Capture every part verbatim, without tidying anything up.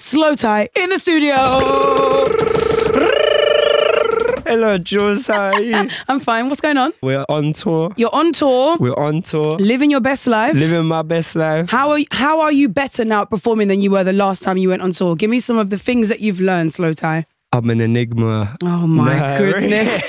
Slowthai in the studio. Hello, Jules. How are you? I'm fine. What's going on? We're on tour. You're on tour. We're on tour. Living your best life. Living my best life. How are you, how are you better now at performing than you were the last time you went on tour? Give me some of the things that you've learned, Slowthai. I'm an enigma. Oh my no, goodness.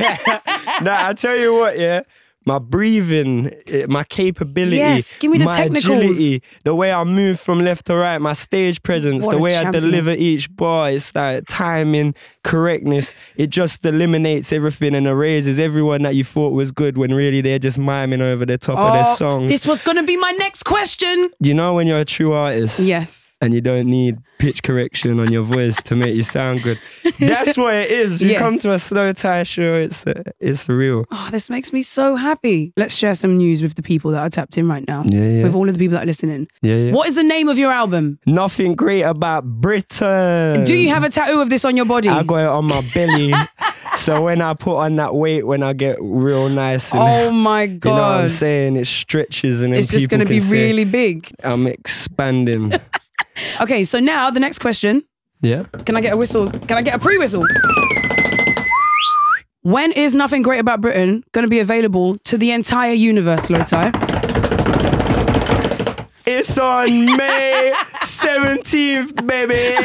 No, I tell you what, yeah. My breathing, my capability, yes, give me the my technicals. Agility, the way I move from left to right, my stage presence, what the way champion. I deliver each bar, it's like timing, correctness. It just eliminates everything and erases everyone that you thought was good when really they're just miming over the top oh, of their songs. This was going to be my next question. You know when you're a true artist? Yes. And you don't need pitch correction on your voice to make you sound good. That's what it is. You yes. come to a Slowthai show, it's uh, it's real. Oh, this makes me so happy. Let's share some news with the people that are tapped in right now. Yeah, yeah. With all of the people that are listening. Yeah, yeah. What is the name of your album? Nothing Great About Britain. Do you have a tattoo of this on your body? I got it on my belly. So when I put on that weight, when I get real nice and, oh my God, you know what I'm saying? It stretches and then it's just going to be really say, big. I'm expanding. Okay, so now the next question. Yeah. Can I get a whistle? Can I get a pre-whistle? When is Nothing Great About Britain going to be available to the entire universe, Slowthai? It's on May seventeenth, baby.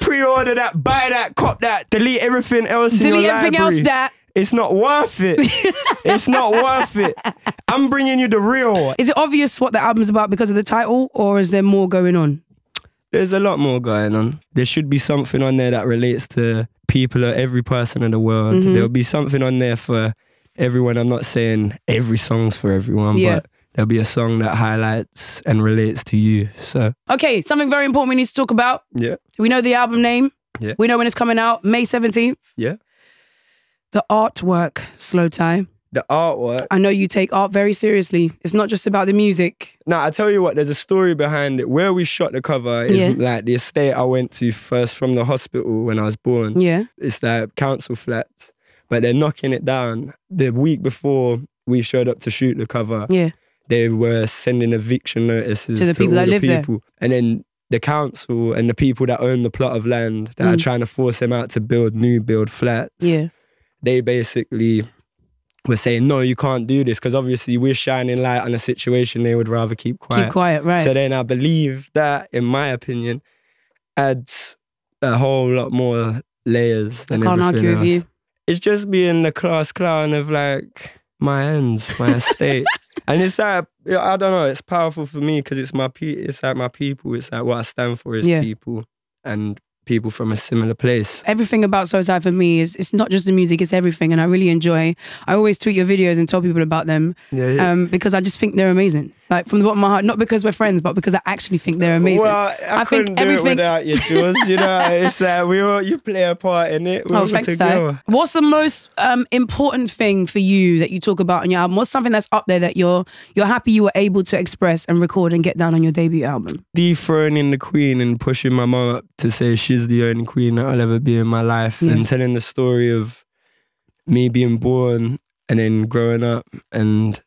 Pre-order that, buy that, cop that, delete everything else in your library. Delete everything else that. It's not worth it. It's not worth it. I'm bringing you the real. Is it obvious what the album's about because of the title, or is there more going on? There's a lot more going on. There should be something on there that relates to people or every person in the world. Mm-hmm. There'll be something on there for everyone. I'm not saying every song's for everyone, yeah. but there'll be a song that highlights and relates to you. So okay, something very important we need to talk about. Yeah. We know the album name. Yeah. We know when it's coming out, May seventeenth. Yeah. The artwork, Slowthai. The artwork. I know you take art very seriously. It's not just about the music. Nah, I tell you what, there's a story behind it. Where we shot the cover is yeah. like the estate I went to first from the hospital when I was born. Yeah. It's like council flats, but they're knocking it down. The week before we showed up to shoot the cover, yeah. they were sending eviction notices to the to people all that the live people. There. And then the council and the people that own the plot of land that mm. are trying to force them out to build new build flats. Yeah. They basically were saying, no, you can't do this because obviously we're shining light on a situation they would rather keep quiet. Keep quiet, right. So then I believe that, in my opinion, adds a whole lot more layers than everything else. I can't argue with you. It's just being the class clown of like, my ends, my estate. And it's like, I don't know, it's powerful for me because it's my pe it's like my people, it's like what I stand for is yeah. people and people from a similar place. Everything about Slowthai for me is it's not just the music, it's everything, and I really enjoy. I always tweet your videos and tell people about them yeah, yeah. Um, because I just think they're amazing. Like from the bottom of my heart, not because we're friends, but because I actually think they're amazing. Well, I, I couldn't think do everything... it without you, Jules. You know, it's uh, we all you play a part in it. We oh, thanks, together. What's the most um, important thing for you that you talk about on your album? What's something that's up there that you're you're happy you were able to express and record and get down on your debut album? Dethroning the Queen and pushing my mum up to say she's is the only queen that I'll ever be in my life yeah. and telling the story of me being born and then growing up and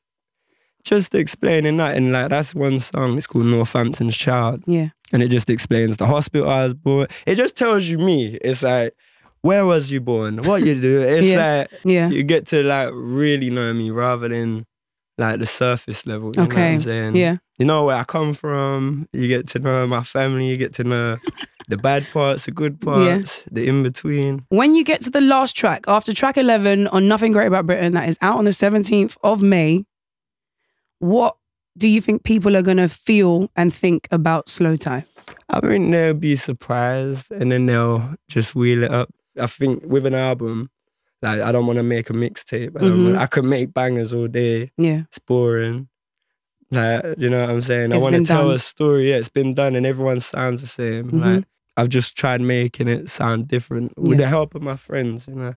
just explaining that. And like that's one song, it's called Northampton's Child, yeah, and it just explains the hospital I was born. It just tells you me. It's like, where was you born, what you do. It's yeah. like yeah. you get to like really know me rather than like the surface level, you okay. know what I'm saying? Yeah. You know where I come from, you get to know my family, you get to know the bad parts, the good parts, yeah. the in-between. When you get to the last track, after track eleven on Nothing Great About Britain, that is out on the seventeenth of May, what do you think people are going to feel and think about Slowthai? I think they'll be surprised and then they'll just wheel it up. I think with an album, like I don't want to make a mixtape. I, mm-hmm. I could make bangers all day. Yeah. It's boring. Like, you know what I'm saying? It's I want to tell done. a story. Yeah, it's been done and everyone sounds the same. Mm-hmm. Like, I've just tried making it sound different with yeah. the help of my friends, you know.